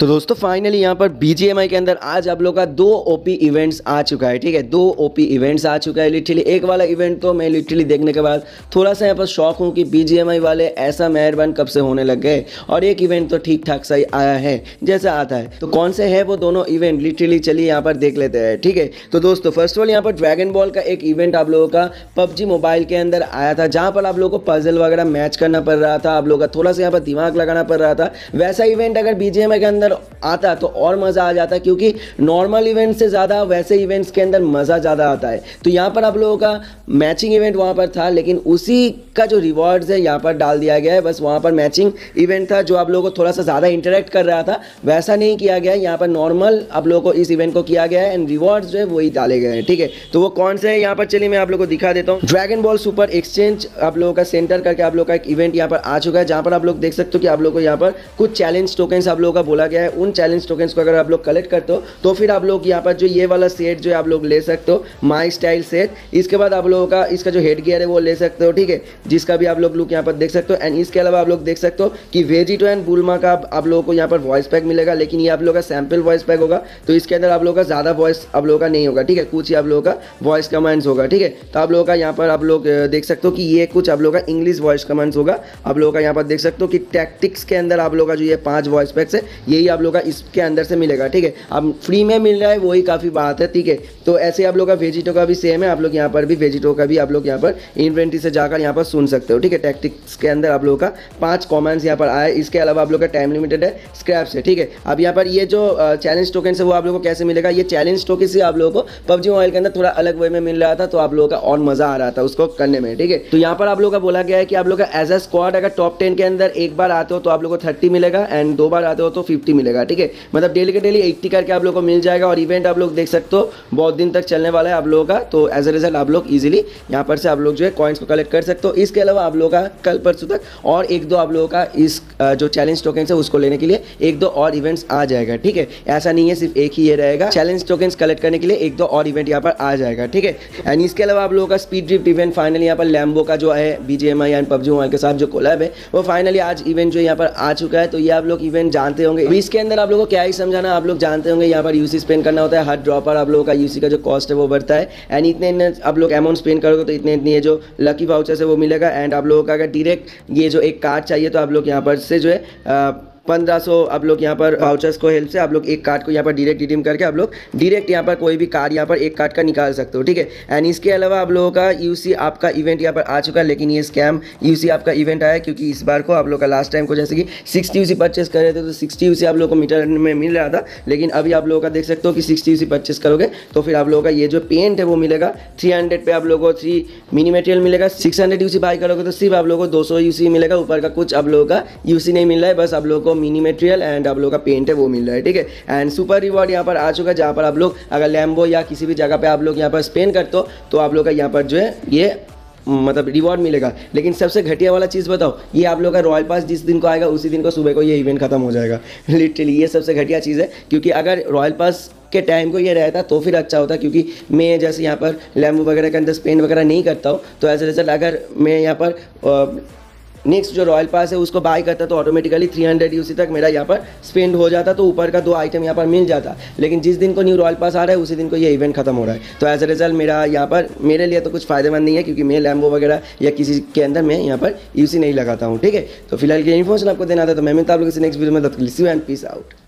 तो दोस्तों फाइनली यहाँ पर बीजीएमआई के अंदर आज आप लोग का दो ओपी इवेंट्स आ चुका है, ठीक है, दो ओपी इवेंट्स आ चुका है। लिटरली एक वाला इवेंट तो मैं लिटरली देखने के बाद थोड़ा सा यहाँ पर शौक हूँ कि बीजीएमआई वाले ऐसा मेहरबान कब से होने लग गए, और एक इवेंट तो ठीक ठाक सा ही आया है जैसा आता है। तो कौन से है वो दोनों इवेंट लिटरली चलिए यहाँ पर देख लेते हैं, ठीक है। तो दोस्तों फर्स्ट वाल यहाँ पर ड्रैगन बॉल का एक इवेंट आप लोगों का पबजी मोबाइल के अंदर आया था, जहाँ पर आप लोगों को पजल वगैरह मैच करना पड़ रहा था, आप लोगों का थोड़ा सा यहाँ पर दिमाग लगाना पड़ रहा था। वैसा इवेंट अगर बीजीएमआई के अंदर आता तो और मजा आ जाता, क्योंकि नॉर्मल इवेंट से ज्यादा वैसे इवेंट्स के अंदर मजा ज्यादा आता है। तो यहां पर आप लोगों का मैचिंग इवेंट वहां पर था, लेकिन उसी का जो रिवॉर्ड्स है यहां पर डाल दिया गया है। बस वहां पर मैचिंग इवेंट था जो आप लोगों को थोड़ा सा ज्यादा इंटरेक्ट कर रहा था, वैसा नहीं किया गया है। यहां पर नॉर्मल आप लोगों को इस इवेंट को किया गया है एंड रिवॉर्ड्स जो है वही डाले गए हैं, ठीक है। तो वो कौन से है यहां पर चलिए मैं आप लोगों को दिखा देता हूं। ड्रैगन बॉल सुपर एक्सचेंज आप लोगों का सेंटर करके आप लोगों का एक इवेंट यहां पर आ चुका है, जहां पर आप लोग देख सकते हो कि आप लोगों को यहां पर कुछ चैलेंज टोकन्स आप लोगों का बोला गया है। उन चैलेंज टोकन्स को अगर आप लोग कलेक्ट करते हो तो फिर आप लोग यहाँ पर जो ये वाला सेट जो है आप लोग ले सकते हो, माई स्टाइल सेट। इसके बाद आप लोगों का इसका जो हेड गियर है वो ले सकते हो, ठीक है, जिसका भी आप लोग लुक यहाँ पर देख सकते हो। एंड इसके अलावा आप लोग देख सकते हो कि वेजिटो एंड बुलमा का आप लोगों को यहाँ पर वॉइस पैक मिलेगा, लेकिन ये आप लोगों का सैम्पल वॉइस पैक होगा, तो इसके अंदर आप लोगों का ज़्यादा वॉइस आप लोगों का नहीं होगा, ठीक है, कुछ ही आप लोगों का वॉइस कमांड्स होगा, ठीक है। तो आप लोगों का यहाँ पर आप लोग देख सकते हो कि ये कुछ आप लोगों का इंग्लिश वॉइस कमांड्स होगा। आप लोगों का यहाँ पर देख सकते हो कि टैक्टिक्स के अंदर आप लोगों का जो ये 5 वॉइस पैक्स है यही आप लोग का इसके अंदर से मिलेगा, ठीक है। अब फ्री में मिल रहा है वही काफ़ी बात है, ठीक है। तो ऐसे आप लोग का वेजिटो का भी सेम है, आप लोग यहाँ पर भी वेजिटो का भी आप लोग यहाँ पर इन्वेंट्री से जाकर यहाँ पर सुन सकते हो, ठीक है। टैक्टिक्स के अंदर आप लोगों का 5 कॉमेंट्स यहाँ पर आए। इसके अलावा आप लोग का टाइम लिमिटेड है, स्क्रैप से, ठीक है। अब यहाँ पर ये जो चैलेंज टोकन है वो आप लोगों को कैसे मिलेगा, ये चैलेंज टोकन से आप लोगों को पबजी मोबाइल के अंदर थोड़ा अलग वे में मिल रहा था, तो आप लोगों का और मजा आ रहा था उसको करने में, ठीक है। तो यहाँ पर आप लोगों का बोला गया है कि आप लोग का एज अ स्क्वाड अगर टॉप 10 के अंदर एक बार आते हो तो आप लोग को 30 मिलेगा, एंड 2 बार आते हो तो 50 मिलेगा, ठीक है। मतलब डेली के डेली 80 करके आप लोगों को मिल जाएगा। और इवेंट आप लोग देख सकते हो बहुत दिन तक चलने वाला है आप लोगों का, तो एज अ रिजल्ट आप लोग इजीली यहाँ पर से आप लोग जो है कॉइन्स को कलेक्ट कर सकते हो। इसके अलावा आप लोगों का कल परसों तक और 1-2 आप लोगों का इस जो चैलेंज टोकन है उसको लेने के लिए 1-2 और इवेंट्स आ जाएगा, ठीक है। ऐसा नहीं है सिर्फ एक ही ये रहेगा, चैलेंज टोकन कलेक्ट करने के लिए 1-2 और इवेंट यहाँ पर आ जाएगा, ठीक है। एंड इसके अलावा आप लोगों का स्पीड ड्रिफ्ट इवेंट फाइनली यहाँ पर लैम्बो का जो है बीजीएमआई एंड पबजी मोबाइल के साथ जो कोलैब है वो फाइनली आज इवेंट जो यहाँ पर आ चुका है। तो ये आप लोग इवेंट जानते होंगे, इसके अंदर आप लोगों को क्या ही समझाना, आप लोग जानते होंगे। यहाँ पर यूसी स्पेंड करना होता है, हर ड्रॉप पर आप लोगों का यूसी का जो कॉस्ट है वो बढ़ता है, एंड इतने आप लोग अमाउंट स्पेंड करोगे तो इतने ये जो लकी वाउचर्स है वो मिलेगा। एंड आप लोगों का अगर डायरेक्ट ये जो एक कार्ड चाहिए तो आप लोग यहाँ पर से जो है 1500 आप लोग यहाँ पर वाउचर्स को हेल्प से आप लोग एक कार्ड को यहाँ पर डायरेक्ट रिडीम करके आप लोग डायरेक्ट यहाँ पर कोई भी कार्ड यहाँ पर एक कार्ड का निकाल सकते हो, ठीक है। एंड इसके अलावा आप लोगों का यूसी आपका इवेंट यहाँ पर आ चुका है, लेकिन ये स्कैम यूसी आपका इवेंट आया, क्योंकि इस बार को आप लोग का लास्ट टाइम को जैसे कि 60 यूसी परचेस कर रहे थे तो 60 यूसी आप लोग को मीटर में मिल रहा था, लेकिन अभी आप लोगों का देख सकते हो कि 60 यूसी परचेस करोगे तो फिर आप लोगों का ये जो पेंट है वो मिलेगा 300 पे, आप लोगों को 3 मिनी मटेरियल मिलेगा। 600 यूसी बाई करोगे तो सिर्फ आप लोगों को 200 यूसी मिलेगा, ऊपर का कुछ आप लोगों का यूसी नहीं मिल रहा है, बस आप लोगों को मिनी मटेरियल एंड आप लोगों का पेंट है वो मिल रहा है, ठीक है। एंड सुपर रिवॉर्ड यहाँ पर आ चुका है, जहाँ पर आप लोग अगर लैम्बो या किसी भी जगह पे आप लोग यहाँ पर स्पेंड करते हो तो आप लोग का यहाँ पर जो है ये मतलब रिवॉर्ड मिलेगा। लेकिन सबसे घटिया वाला चीज़ बताओ, ये आप लोग का रॉयल पास जिस दिन को आएगा उसी दिन को सुबह को ये इवेंट खत्म हो जाएगा। लिटरली ये सबसे घटिया चीज़ है, क्योंकि अगर रॉयल पास के टाइम को ये रहता तो फिर अच्छा होता, क्योंकि मैं जैसे यहाँ पर लैम्बो वगैरह के अंदर स्पेंड वगैरह नहीं करता हूँ, तो एज ए रिजल्ट अगर मैं यहाँ पर नेक्स्ट जो रॉयल पास है उसको बाई करता तो ऑटोमेटिकली 300 यूसी तक मेरा यहाँ पर स्पेंड हो जाता, तो ऊपर का 2 आइटम यहाँ पर मिल जाता। लेकिन जिस दिन को न्यू रॉयल पास आ रहा है उसी दिन को ये इवेंट खत्म हो रहा है, तो एज ए रिजल्ट मेरा यहाँ पर मेरे लिए तो कुछ फ़ायदेमंद नहीं है, क्योंकि मैं लैम्बो वगैरह या किसी के अंदर मैं यहाँ पर यूसी नहीं लगाता हूँ, ठीक है। तो फिलहाल ये इन्फॉर्मेशन आपको देना था, तो मैं मिलता आप लोग किसी नेक्स्ट वीडियो में, तब तक के लिए see you and peace out.